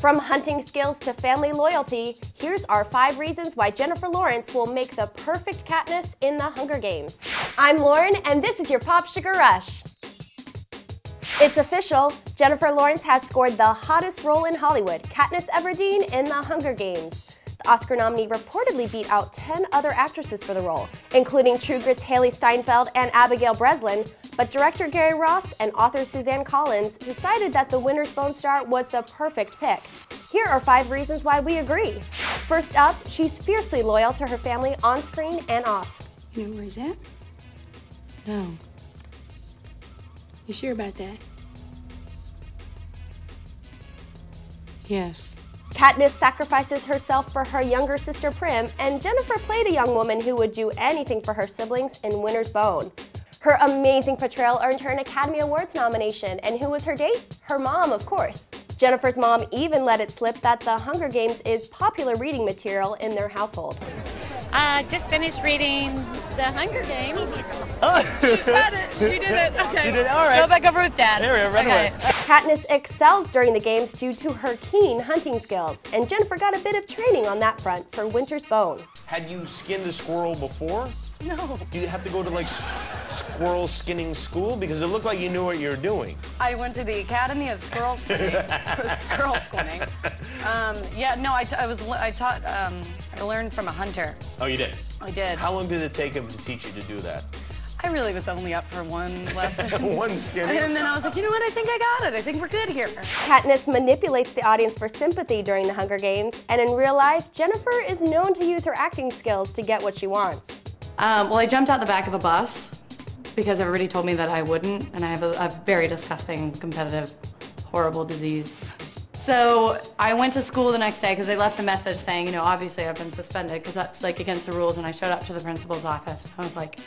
From hunting skills to family loyalty, here's our 5 reasons why Jennifer Lawrence will make the perfect Katniss in The Hunger Games. I'm Lauren, and this is your Pop Sugar Rush. It's official, Jennifer Lawrence has scored the hottest role in Hollywood, Katniss Everdeen in The Hunger Games. The Oscar nominee reportedly beat out 10 other actresses for the role, including True Grit's Hailee Steinfeld and Abigail Breslin, but director Gary Ross and author Suzanne Collins decided that the Winter's Bone star was the perfect pick. Here are 5 reasons why we agree. First up, she's fiercely loyal to her family on screen and off. You know where he's at? No. You sure about that? Yes. Katniss sacrifices herself for her younger sister Prim, and Jennifer played a young woman who would do anything for her siblings in Winter's Bone. Her amazing portrayal earned her an Academy Awards nomination, and who was her date? Her mom, of course. Jennifer's mom even let it slip that The Hunger Games is popular reading material in their household. I just finished reading The Hunger Games. Oh. She said it. You did it. Okay. You did it. All right. Go back over with Dad. There we go. Right away. Katniss excels during the games due to her keen hunting skills, and Jennifer got a bit of training on that front for Winter's Bone. Had you skinned a squirrel before? No. Do you have to go to like squirrel skinning school? Because it looked like you knew what you were doing. I went to the Academy of Squirrel Skinning. Squirrel Skinning. Yeah, no, I learned from a hunter. Oh, you did? I did. How long did it take him to teach you to do that? I really was only up for one lesson. One skinny. And then I was like, you know what, I think I got it. I think we're good here. Katniss manipulates the audience for sympathy during The Hunger Games, and in real life, Jennifer is known to use her acting skills to get what she wants. Well, I jumped out the back of a bus because everybody told me that I wouldn't, and I have a very disgusting, competitive, horrible disease. So I went to school the next day because they left a message saying, you know, obviously I've been suspended because that's like against the rules. And I showed up to the principal's office. I was like,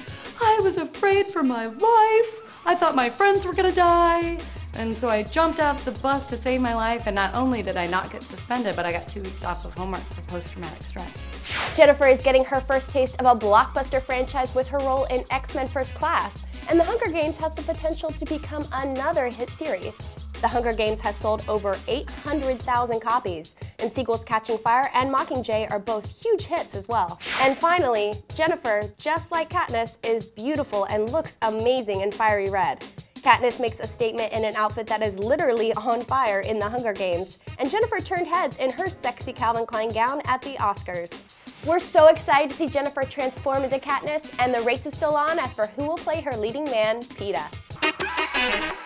I was afraid for my life. I thought my friends were gonna die. And so I jumped off the bus to save my life. And not only did I not get suspended, but I got 2 weeks off of homework for post-traumatic stress. Jennifer is getting her first taste of a blockbuster franchise with her role in X-Men First Class. And The Hunger Games has the potential to become another hit series. The Hunger Games has sold over 800,000 copies, and sequels Catching Fire and Mockingjay are both huge hits as well. And finally, Jennifer, just like Katniss, is beautiful and looks amazing in fiery red. Katniss makes a statement in an outfit that is literally on fire in The Hunger Games, and Jennifer turned heads in her sexy Calvin Klein gown at the Oscars. We're so excited to see Jennifer transform into Katniss, and the race is still on as for who will play her leading man, Peeta.